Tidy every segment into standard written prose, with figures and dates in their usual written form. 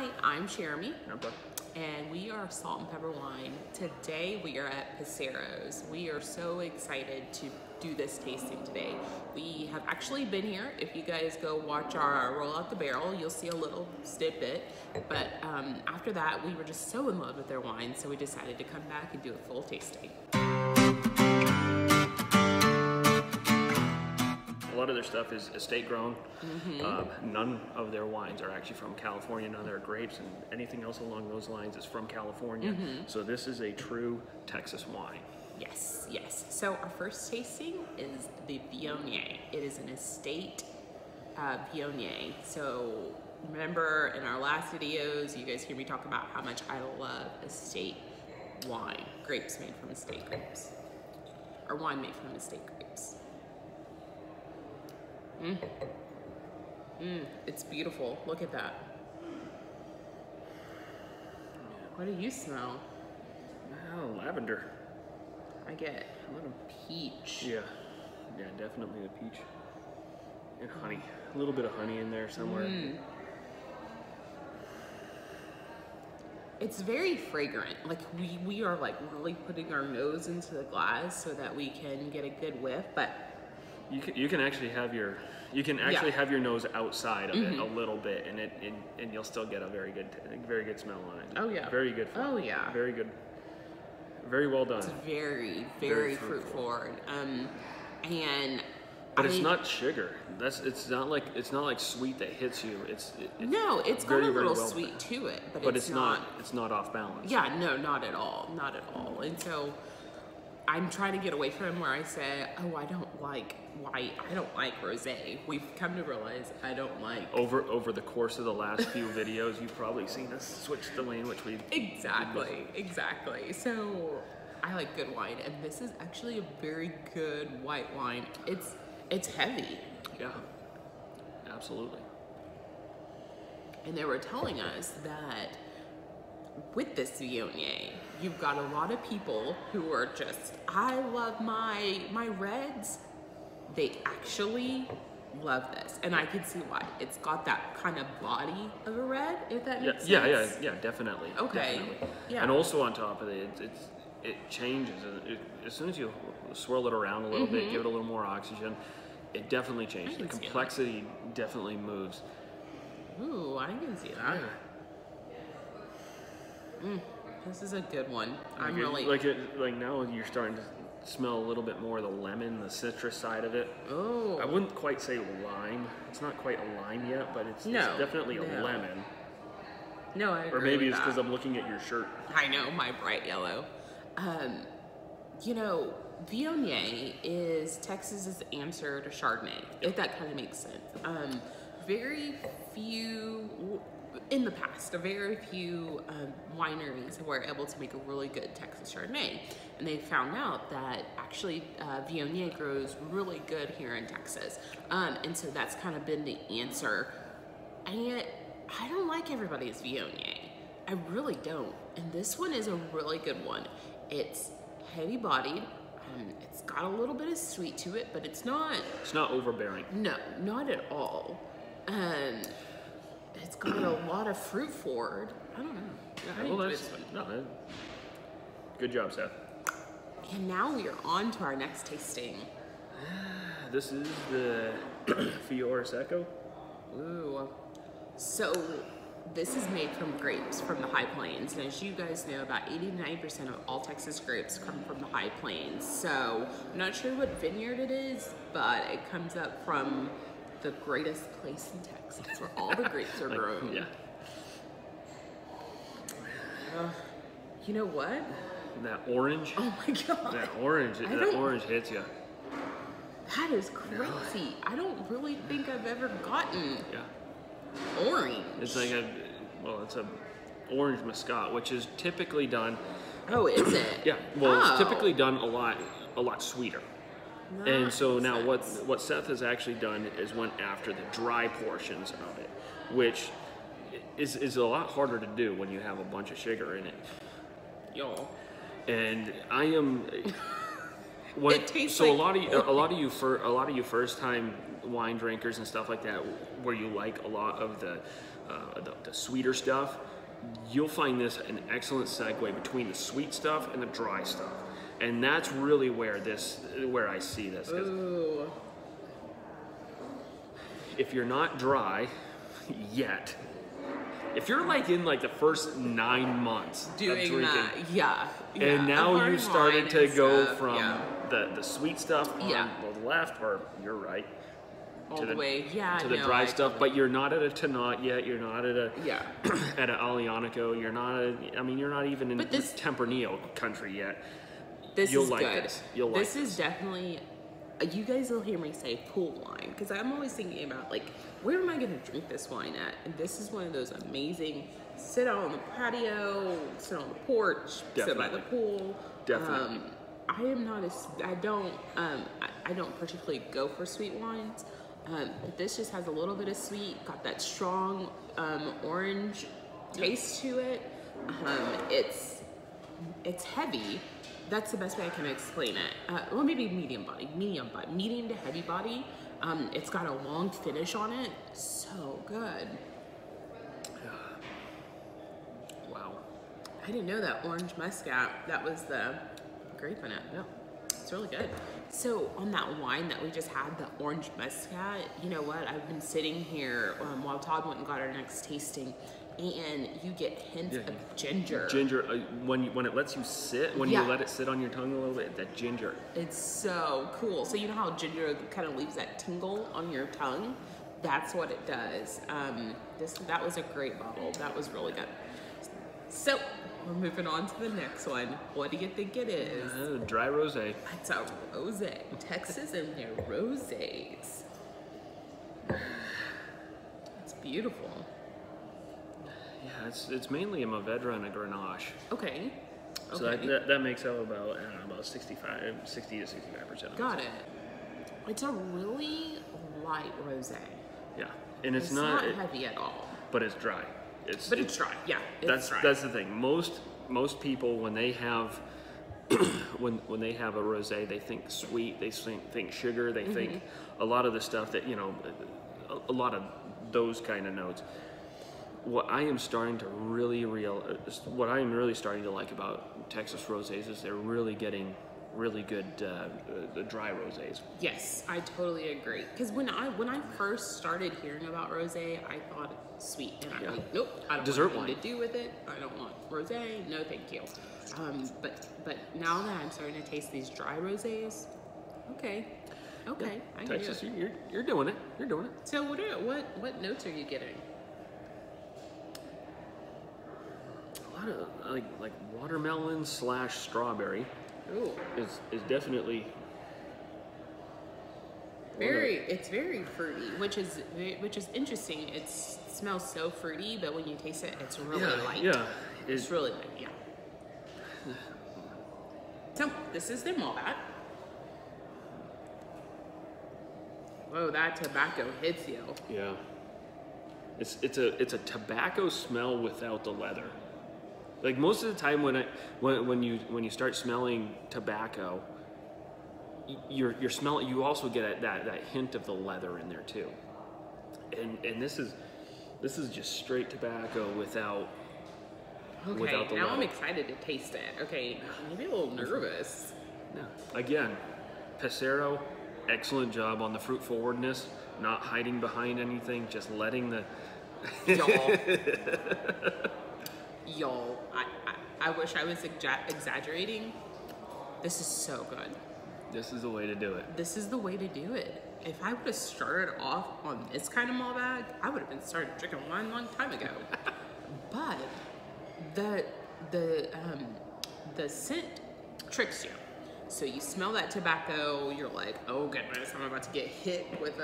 Hi, I'm Cheramie. And we are Salt and Pepper Wine. Today we are at Perissos. We are so excited to do this tasting today. We have actually been here. If you guys go watch our Roll Out the Barrel, you'll see a little snippet. But after that, we were just so in love with their wine, so we decided to come back and do a full tasting. A lot of their stuff is estate grown. Mm-hmm. None of their wines are actually from California. None of their grapes and anything else along those lines is from California. Mm-hmm. So this is a true Texas wine. Yes, yes. So our first tasting is the Viognier. It is an estate Viognier. So remember in our last videos, you guys hear me talk about how much I love estate wine. Grapes made from estate grapes. Or wine made from estate grapes. Mm. Mm, it's beautiful. Look at that. What do you smell? Oh, lavender. I get a little peach. Yeah, yeah, definitely the peach. And honey. A little bit of honey in there somewhere. Mm. It's very fragrant. Like we are like really putting our nose into the glass so that we can get a good whiff, but you can actually have your have your nose outside of mm-hmm. it a little bit, and you'll still get a very good smell on it. Oh yeah, very good. Fun. Oh yeah, very good. Very well done. It's very very fruit forward. But it's not sugar. It's not like sweet that hits you. It's got a little sweet to it, but it's not off balance. Yeah, no, not at all, not at all. And so I'm trying to get away from where I say, oh, I don't like white, I don't like rosé. We've come to realize I don't like... Over the course of the last few videos, you've probably seen us switch the language we've... Exactly, exactly. So I like good wine, and this is actually a very good white wine. It's heavy. Yeah, absolutely. And they were telling us that with this Viognier, you've got a lot of people who are just, I love my reds. They actually love this, and I can see why. It's got that kind of body of a red, if that makes sense. Yeah, definitely. Okay. Definitely. Yeah. And also on top of it, it changes. As soon as you swirl it around a little mm-hmm. bit, give it a little more oxygen, it definitely changes. The complexity definitely moves. Ooh, I can see that. Yeah. Mm. This is a good one. I'm really like now you're starting to smell a little bit more of the lemon, the citrus side of it. Oh, I wouldn't quite say lime. It's not quite a lime yet, but it's definitely a lemon. No, I agree. Or maybe it's because I'm looking at your shirt. I know, my bright yellow. You know, Viognier is Texas's answer to Chardonnay, if that kind of makes sense. Very few. In the past, very few wineries were able to make a really good Texas Chardonnay, and they found out that actually Viognier grows really good here in Texas, and so that's kind of been the answer. And yet, I don't like everybody's Viognier. I really don't, and this one is a really good one. It's heavy-bodied. It's got a little bit of sweet to it, but it's not... It's not overbearing. No, not at all. It's got a lot of fruit forward. I don't know. Yeah, well, that's no, good job, Seth. And now we are on to our next tasting. This is the Fior Seco. Ooh. So this is made from grapes from the High Plains. And as you guys know, about 80 to 90% of all Texas grapes come from the High Plains. So I'm not sure what vineyard it is, but it comes up from the greatest place in Texas where all the grapes are grown. Yeah. You know what? That orange. Oh my God. That orange. That orange hits you. That is crazy. No. I don't really think I've ever gotten orange. It's like it's a orange Muscat, which is typically done. Oh, is it? Yeah. Well, it's typically done a lot sweeter. Nice. And so now what Seth has actually done is went after the dry portions of it, which is a lot harder to do when you have a bunch of sugar in it. Y'all. And I am a lot of you first time wine drinkers and stuff like that, where you like a lot of the the sweeter stuff, you'll find this an excellent segue between the sweet stuff and the dry stuff. And that's really where this, where I see this. Ooh. If you're not dry yet, if you're like in like the first 9 months doing of drinking, that, yeah, and now you started to go stuff, from the sweet stuff on the left, or you're right, all the way to the dry stuff, but you're not at a Tannat yet, you're not at a at an Aglianico, you're not at, I mean, you're not even in this Tempranillo country yet. This is good. You'll like this. This is definitely, you guys will hear me say pool wine, because I'm always thinking about like, where am I going to drink this wine at? And this is one of those amazing, sit out on the patio, sit on the porch, sit by the pool. Definitely. I am not a, I don't particularly go for sweet wines. But this just has a little bit of sweet, got that strong orange taste to it. It's heavy. That's the best way I can explain it. Well, maybe medium to heavy body. It's got a long finish on it. So good. Wow. I didn't know that orange muscat, that was the grape in it. No, it's really good. So on that wine that we just had, the orange muscat, you know what? I've been sitting here while Todd went and got our next tasting, and you get hints of ginger. Ginger, when it lets you sit, when you let it sit on your tongue a little bit, that ginger. It's so cool. So you know how ginger kind of leaves that tingle on your tongue? That's what it does. That was a great bottle. That was really good. So we're moving on to the next one. What do you think it is? Dry rosé. It's a rosé. Texas and their rosés. It's beautiful. Yeah, it's mainly a Mourvèdre and a Grenache. Okay. So that makes up about, I don't know, about 60 to 65% of it. Got it. It's a really light rosé. Yeah, and it's not heavy at all. But it's dry. But it's dry. Yeah, that's the thing. Most people when they have when they have a rosé, they think sweet, they think sugar, they think a lot of the stuff that, you know, a lot of those kind of notes. What I am really starting to like about Texas rosés is they're really getting really good the dry rosés. Yes, I totally agree. Because when I first started hearing about rosé, I thought sweet, and I'm like, nope, I don't want anything to do with it. I don't want rosé. No, thank you. But now that I'm starting to taste these dry rosés, okay, yeah, I can Texas, do it. You're doing it. You're doing it. So what notes are you getting? Of, like watermelon / strawberry. Ooh. Is definitely it's very fruity, which is interesting. It smells so fruity, but when you taste it, it's really light. Yeah, it's really light. Yeah. So this is the Malbat. Whoa, that tobacco hits you. Yeah. It's a tobacco smell without the leather. Like most of the time when you start smelling tobacco, you also get that hint of the leather in there too. And this is just straight tobacco without the leather. Now I'm excited to taste it. Okay, maybe a little nervous. Yeah. Again, Pesero, excellent job on the fruit forwardness, not hiding behind anything, just letting the Y'all, I wish I was exaggerating. This is so good. This is the way to do it. This is the way to do it. If I would have started off on this kind of Malbec, I would have been started drinking wine a long time ago. But the scent tricks you. So you smell that tobacco, you're like, oh goodness, I'm about to get hit with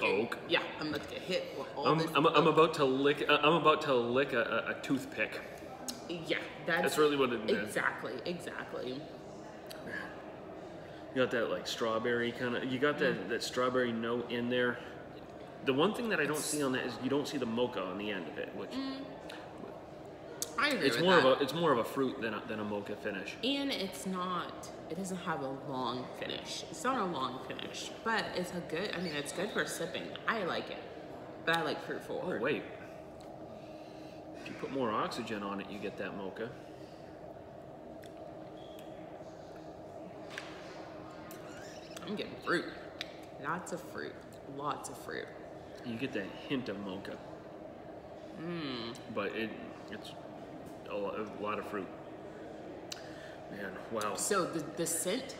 oak. Yeah, I'm about to get hit with all this. I'm about to lick a toothpick. Yeah, that's really what it is. Exactly. You got that like strawberry kind of. You got that strawberry note in there. The one thing that I don't see on that is you don't see the mocha on the end of it, which I agree. It's more of a fruit than a mocha finish. And it doesn't have a long finish. It's not a long finish, but it's good for sipping. I like it, but I like fruit forward. Oh wait, If you put more oxygen on it, you get that mocha. I'm getting fruit. Lots of fruit. Lots of fruit. You get that hint of mocha. Mmm. But it's a lot of fruit. Man, wow. So the scent,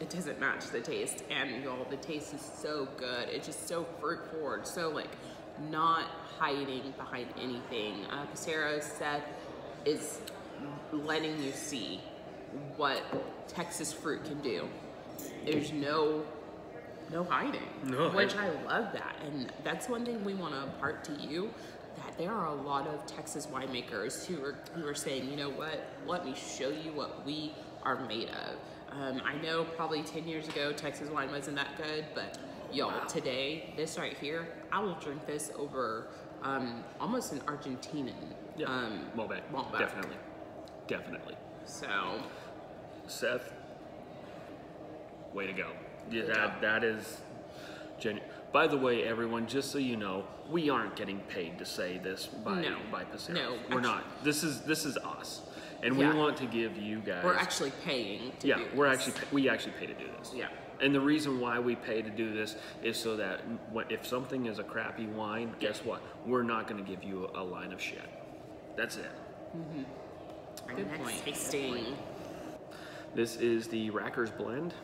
it doesn't match the taste. And y'all, the taste is so good. It's just so fruit forward. So like not hiding behind anything. Pissarro, Seth is letting you see what Texas fruit can do. There's no hiding, which I love that. And that's one thing we want to impart to you, that there are a lot of Texas winemakers who are saying, you know what, let me show you what we are made of. I know probably 10 years ago, Texas wine wasn't that good, but y'all, wow. Today, this right here, I will drink this over almost an Argentinian. Yeah. Malbec. Definitely. So. Seth, way to go. Yeah, that is genuine. By the way, everyone, just so you know, we aren't getting paid to say this by Pissarro. No, we're not. This is us, and we want to give you guys. We're actually paying to do this. Yeah, we actually pay to do this. Yeah. And the reason why we pay to do this is so that if something is a crappy wine, guess what? We're not going to give you a line of shit. That's it. Mm-hmm. Good point. Tasting. This is the Rockers Blend.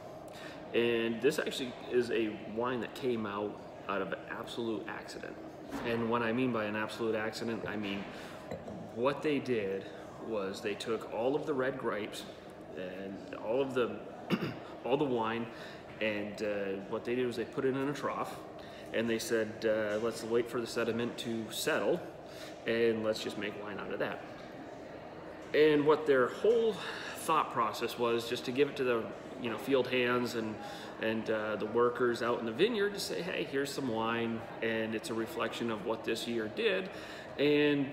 And this actually is a wine that came out of an absolute accident. And what I mean by an absolute accident, I mean what they did was they took all of the red grapes and all the wine, and what they did was they put it in a trough, and they said, let's wait for the sediment to settle, and let's just make wine out of that. And what their whole thought process was just to give it to the field hands and the workers out in the vineyard to say, hey, here's some wine, and it's a reflection of what this year did. And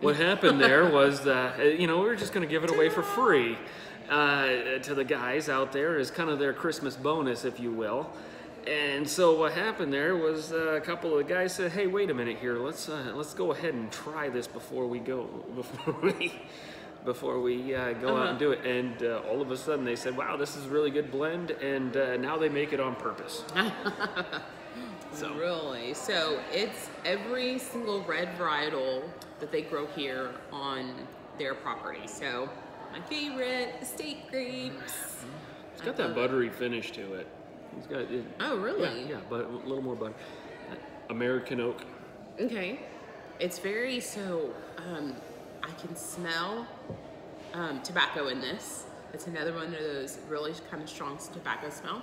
what happened there was that we were just going to give it away for free to the guys out there as kind of their Christmas bonus, if you will. And so what happened there was a couple of the guys said, hey, wait a minute here, let's go ahead and try this before we go out and do it. And all of a sudden they said, wow, this is a really good blend, and now they make it on purpose. So. Really? So it's every single red varietal that they grow here on their property. So my favorite, the state grapes. It's got that buttery finish to it. It's got, oh, really? Yeah, but a little more butter. American oak. Okay. It's very, so I can smell tobacco in this. It's another one of those really kind of strong tobacco smell.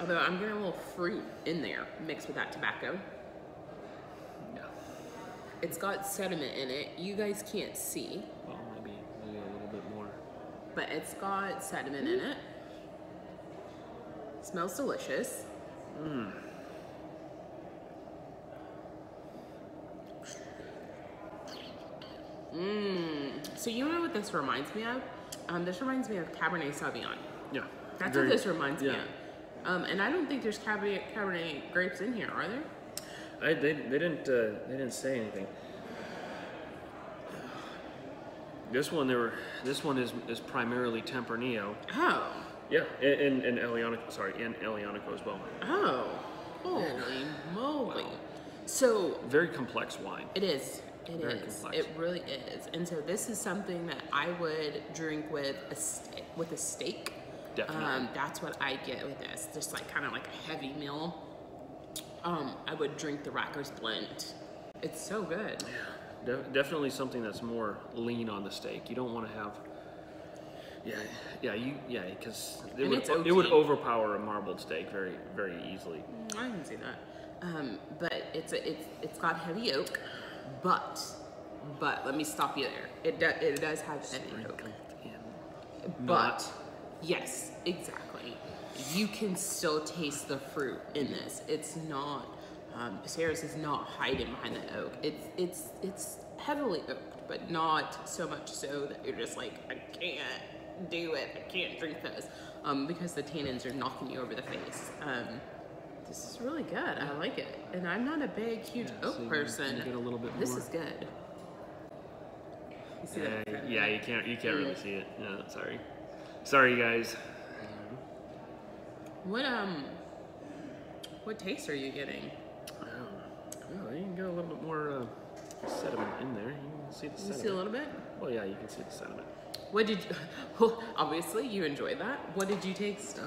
Although I'm getting a little fruit in there mixed with that tobacco. No. It's got sediment in it. You guys can't see. Well, maybe a little bit more. But it's got sediment in it. Smells delicious. Mmm. Mmm. So you know what this reminds me of? This reminds me of Cabernet Sauvignon. Yeah. That's what this reminds me of. And I don't think there's Cabernet grapes in here, are there? They didn't say anything. This one is primarily Tempranillo. Oh. Yeah, and Aglianico, sorry, and Aglianico as well. Oh. Holy moly. Wow. So very complex wine. It is. It really is. And so this is something that I would drink with a steak. Definitely. That's what I get with this. Just like kind of like a heavy meal. I would drink the Rockers Blend. It's so good. Yeah. Definitely something that's more lean on the steak. You don't want to have. Yeah, because it would overpower a marbled steak very, very easily. I can see that. But it's got heavy oak. But let me stop you there. It does have heavy oak. But yes, exactly. You can still taste the fruit in this. It's not. Pissarro's is not hiding behind the oak. It's heavily oaked, but not so much so that you're just like, I can't do it. I can't drink those because the tannins are knocking you over the face. This is really good. I like it. And I'm not a big, huge oak person. You get a little bit more. This is good. You see that? Yeah, you can't really see it. No, sorry. Sorry, guys. What taste are you getting? Well, you can get a little bit more sediment in there. You can see the sediment. You see a little bit? Well, yeah, you can see the sediment. What did you, well, obviously you enjoyed that. What did you taste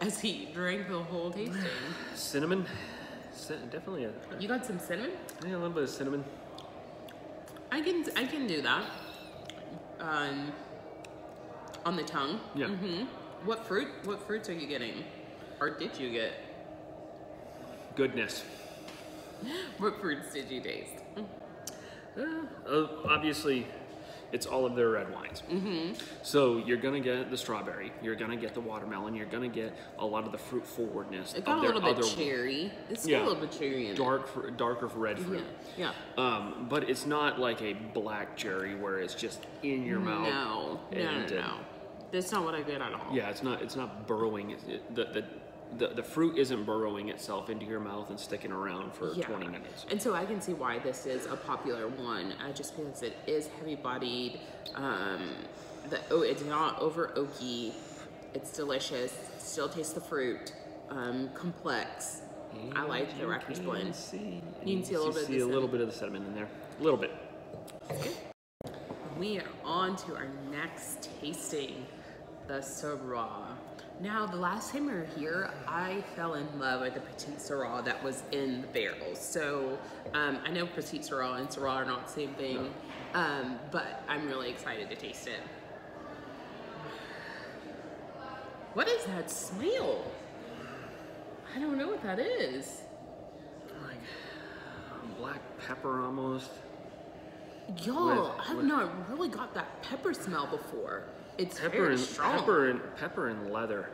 as he drank the whole tasting? Cinnamon. Definitely you got some cinnamon? Yeah, a little bit of cinnamon. I can do that. On the tongue. Yeah. Mm-hmm. What fruits are you getting? Or did you get? Goodness. What fruits did you taste? Obviously, it's all of their red wines. Mm-hmm. So you're gonna get the strawberry, you're gonna get the watermelon, you're gonna get a lot of the fruit forwardness. It got of their a little bit cherry. It's still a little bit cherry in it. Darker red fruit. Yeah. But it's not like a black cherry where it's just in your mouth. No. That's not what I get at all. Yeah, it's not burrowing. The fruit isn't burrowing itself into your mouth and sticking around for 20 minutes. And so I can see why this is a popular one, just because it is heavy-bodied. It's not over-oaky. It's delicious. Still tastes the fruit. Complex. And I like the Rockers Blend. You can see a little bit of the sediment in there. A little bit. Okay. We are on to our next tasting, the Syrah. Now, the last time we were here, I fell in love with the Petite Syrah that was in the barrels. So, I know Petite Syrah and Syrah are not the same thing, but I'm really excited to taste it. What is that smell? I don't know what that is. Like black pepper almost. Y'all, I've not really got that pepper smell before. It's very strong. Pepper and leather.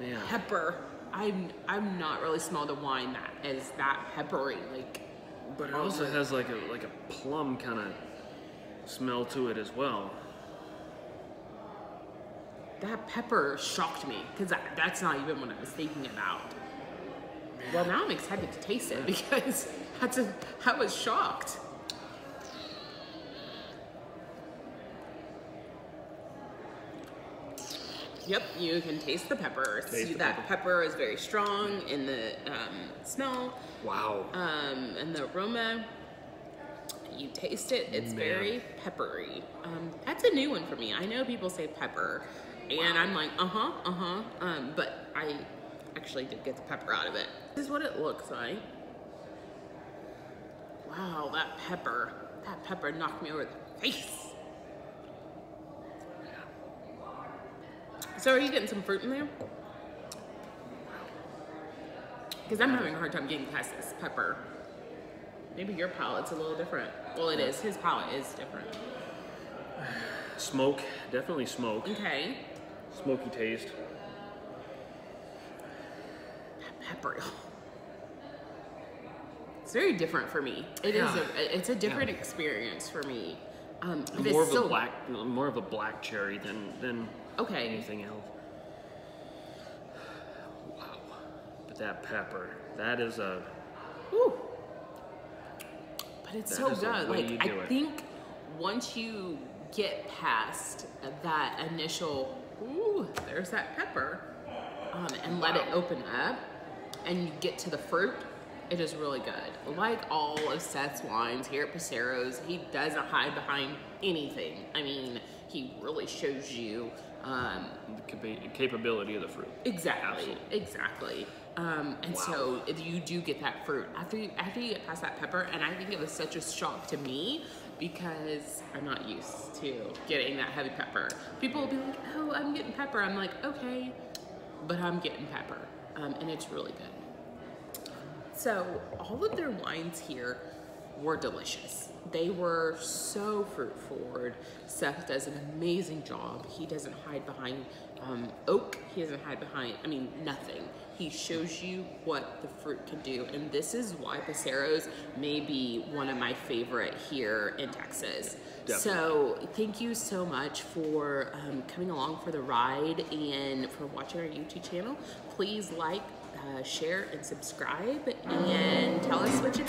Man. Pepper. I'm not really smelled a wine that is that peppery, like. But it also has like a plum kind of smell to it as well. That pepper shocked me because that's not even what I was thinking about. Man. Well, now I'm excited to taste it because I was shocked. Yep, you can taste the pepper. See, that pepper is very strong in the smell. Wow. And the aroma, you taste it. It's very peppery. That's a new one for me. I know people say pepper, and I'm like, but I actually did get the pepper out of it. This is what it looks like. Wow, that pepper knocked me over the face. So are you getting some fruit in there? Because I'm having a hard time getting past this pepper. Maybe your palate's a little different. Well, it is. His palate is different. Smoke. Definitely smoke. Okay. Smoky taste. That pepper. It's very different for me. It's a different experience for me. More of a black cherry than anything else. Wow. But that pepper, that is a. Ooh. But it's so good. Like, I think once you get past that initial, ooh, there's that pepper, and let it open up, and you get to the fruit. It is really good. Like all of Seth's wines here at Perissos, he doesn't hide behind anything. I mean, he really shows you the capability of the fruit. Exactly. Absolutely. Exactly. So you do get that fruit after you get past that pepper. And I think it was such a shock to me because I'm not used to getting that heavy pepper. People will be like, "Oh, I'm getting pepper." I'm like, "Okay," but I'm getting pepper, and it's really good. So all of their wines here were delicious. They were so fruit forward. Seth does an amazing job. He doesn't hide behind oak. He doesn't hide behind, I mean, nothing. He shows you what the fruit can do. And this is why Paceros may be one of my favorite here in Texas. Definitely. So thank you so much for coming along for the ride and for watching our YouTube channel. Please like, share, and subscribe, and tell us what you